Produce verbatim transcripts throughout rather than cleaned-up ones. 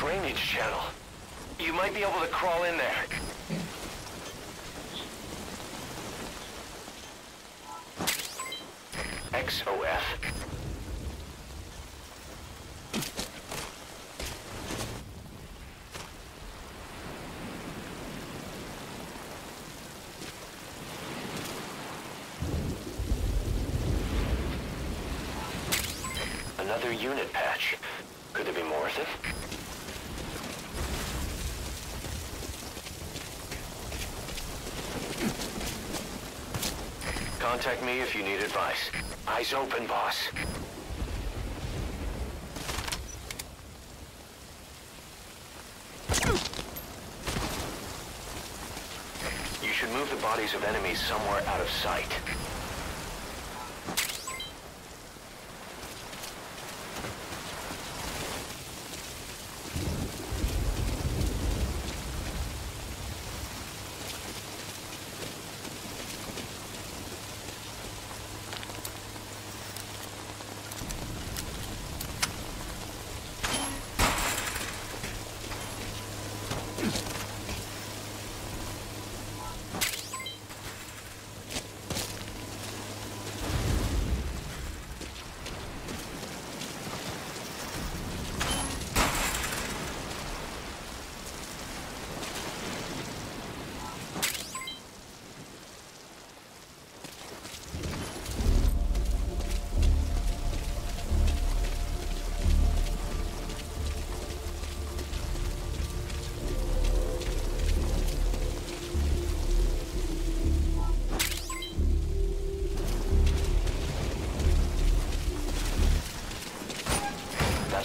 drainage channel. You might be able to crawl in there. X O F. Another unit patch. Could there be more of them? Contact me if you need advice. Eyes open, boss. You should move the bodies of enemies somewhere out of sight.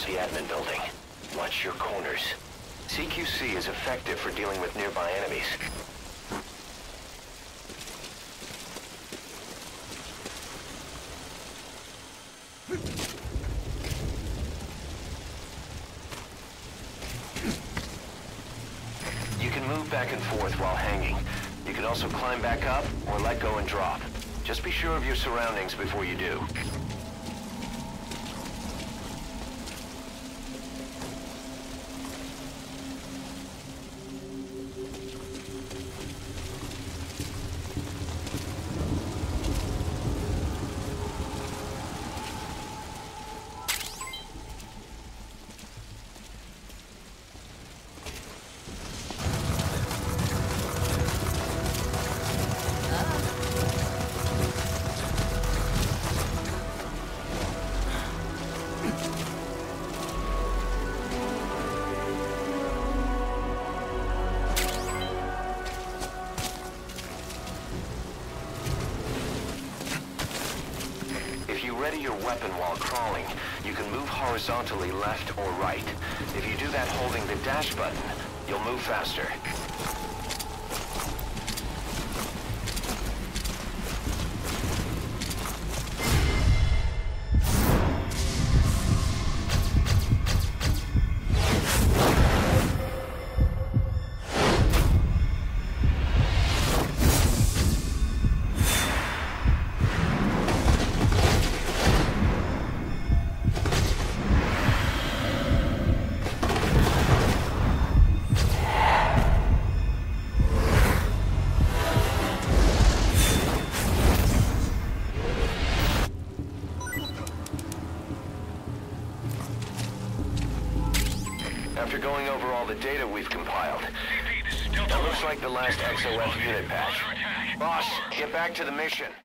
The admin building. Watch your corners. C Q C is effective for dealing with nearby enemies. You can move back and forth while hanging. You can also climb back up or let go and drop. Just be sure of your surroundings before you do. Ready your weapon while crawling. You can move horizontally left or right. If you do that holding the dash button, you'll move faster. After going over all the data we've compiled, it looks like the last X O F unit patch. Boss, get back to the mission.